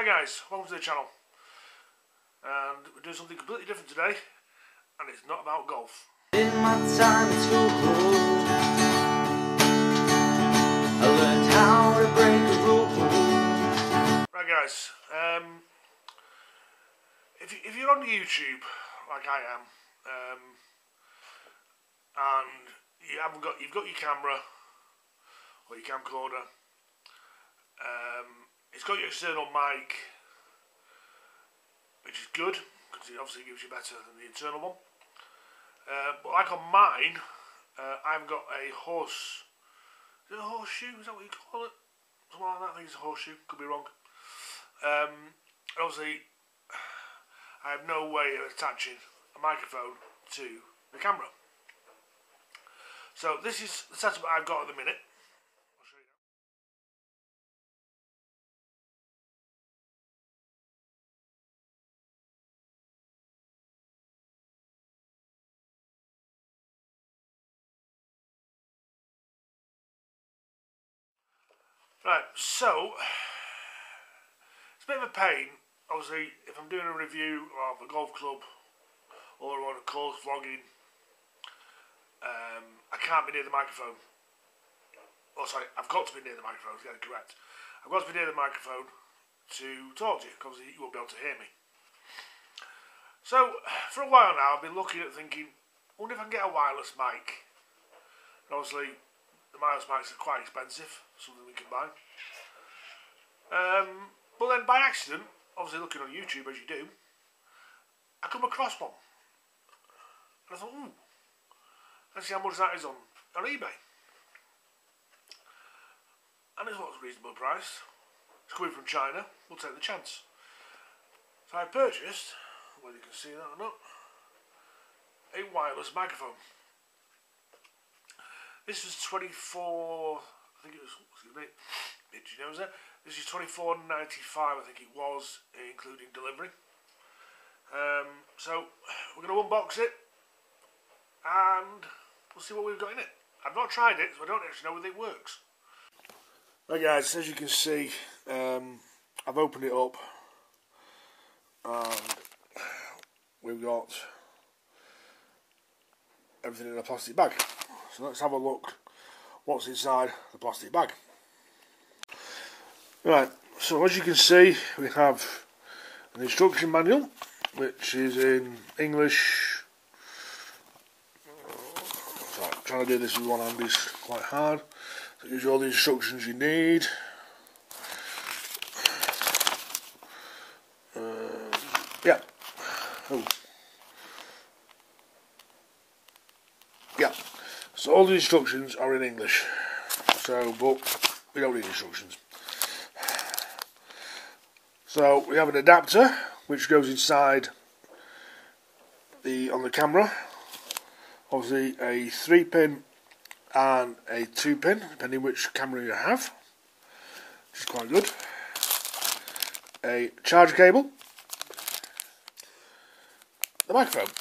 Hi guys, welcome to the channel, and we're doing something completely different today, and it's not about golf. In my time to hold, I learned how to break a rule. Right guys, if you're on YouTube like I am, and you've got your camera or your camcorder, it's got your external mic, which is good because it obviously gives you better than the internal one. But like on mine, I've got a horseshoe, is that what you call it? Something like that, I think it's a horseshoe, could be wrong. And obviously, I have no way of attaching a microphone to the camera. So this is the setup I've got at the minute. Right, so it's a bit of a pain, obviously, if I'm doing a review of a golf club or on a course vlogging, I can't be near the microphone. Oh, sorry, I've got to be near the microphone, to get it correct. I've got to be near the microphone to talk to you, because you won't be able to hear me. So, for a while now, I've been looking at thinking, I wonder if I can get a wireless mic. And obviously, the wireless mics are quite expensive, something we can buy. But then by accident, obviously looking on YouTube as you do, I come across one. And I thought, ooh, let's see how much that is on eBay. And it's what's a reasonable price. It's coming from China, we'll take the chance. So I purchased, whether you can see that or not, a wireless microphone. This was 24, I think it was, excuse me, did you know that? This is $24.95, I think it was, including delivery. So we're going to unbox it and we'll see what we've got in it. I've not tried it, so I don't actually know whether it works. Right guys, as you can see, I've opened it up and we've got everything in a plastic bag. So let's have a look what's inside the plastic bag. Right, so as you can see, we have an instruction manual, which is in English. So trying to do this with one hand is quite hard. So it gives you all the instructions you need. Yeah. Oh. Yeah. So all the instructions are in English, so, but we don't need instructions. So we have an adapter which goes inside on the camera, obviously a 3-pin and a 2-pin depending which camera you have, which is quite good. A charge cable, the microphone.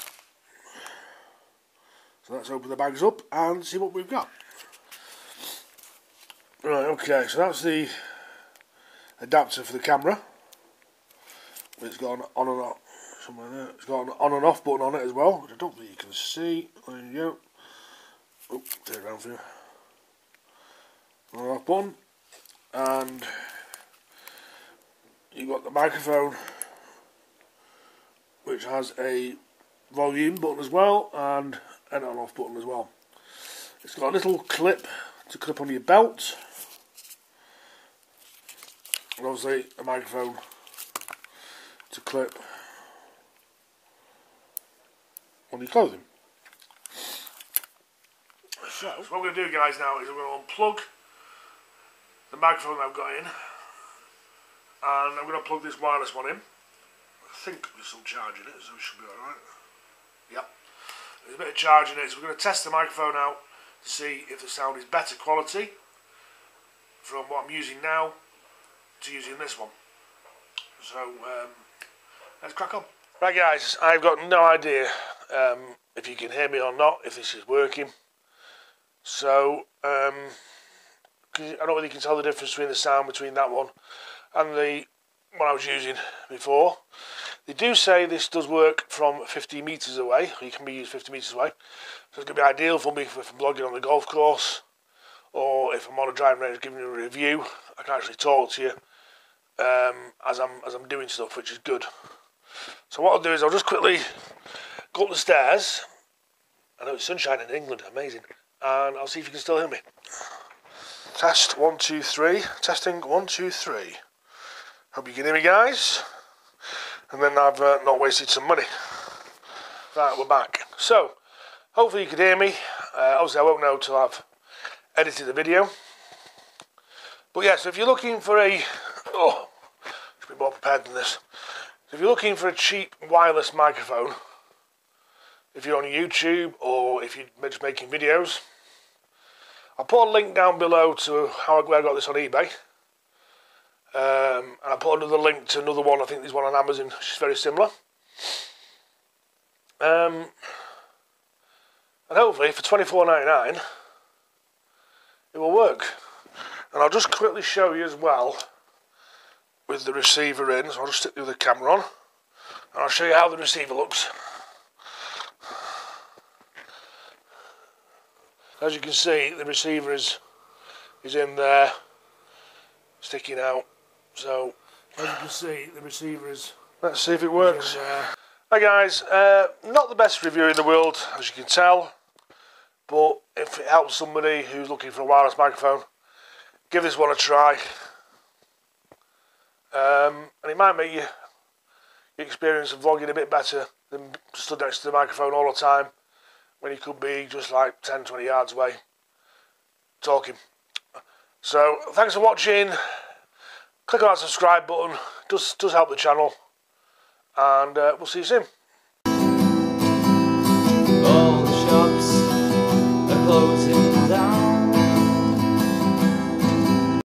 So let's open the bags up and see what we've got. Right, okay, so that's the adapter for the camera. It's got an on and off somewhere there. It's got an on and off button on it as well, which I don't think you can see. There you go. Oh, turn it around for you. On and off button. And you've got the microphone, which has a volume button as well, and an on off button as well. It's got a little clip to clip on your belt, and obviously a microphone to clip on your clothing. So what I'm going to do guys now is I'm going to unplug the microphone that I've got in, and I'm going to plug this wireless one in. I think there's some charge in it, so it should be alright. Yep. There's a bit of charge in it, so we're going to test the microphone out to see if the sound is better quality from what I'm using now to using this one. So let's crack on. Right guys, I've got no idea if you can hear me or not, if this is working. So I don't really can tell the difference between the sound between that one and the what I was using before. They do say this does work from 50 metres away, or you can be used 50 metres away, so it's going to be ideal for me if I'm blogging on the golf course, or if I'm on a driving range giving you a review. I can actually talk to you as I'm doing stuff, which is good. So what I'll do is I'll just quickly go up the stairs. I know it's sunshine in England, amazing. And I'll see if you can still hear me. Test 1 2 3, testing 1 2 3. Hope you can hear me, guys. And then I've not wasted some money. Right, we're back. So hopefully you can hear me. Obviously I won't know till I've edited the video. But yeah, so if you're looking for a, oh, should be more prepared than this. So if you're looking for a cheap wireless microphone, if you're on YouTube or if you're just making videos, I'll put a link down below to where I got this on eBay. And I'll put another link to another one. I think there's one on Amazon, she's very similar. And hopefully for $24.99 it will work. And I'll just quickly show you as well with the receiver in. So I'll just stick the other camera on and I'll show you how the receiver looks. As you can see, the receiver is in there, sticking out. So as you can see, the receiver is. Let's see if it works. Hi guys, not the best review in the world, as you can tell, but if it helps somebody who's looking for a wireless microphone, give this one a try, and it might make your experience of vlogging a bit better than stood next to the microphone all the time, when you could be just like 10-20 yards away talking. So thanks for watching. Click on that subscribe button, it does help the channel, and we'll see you soon.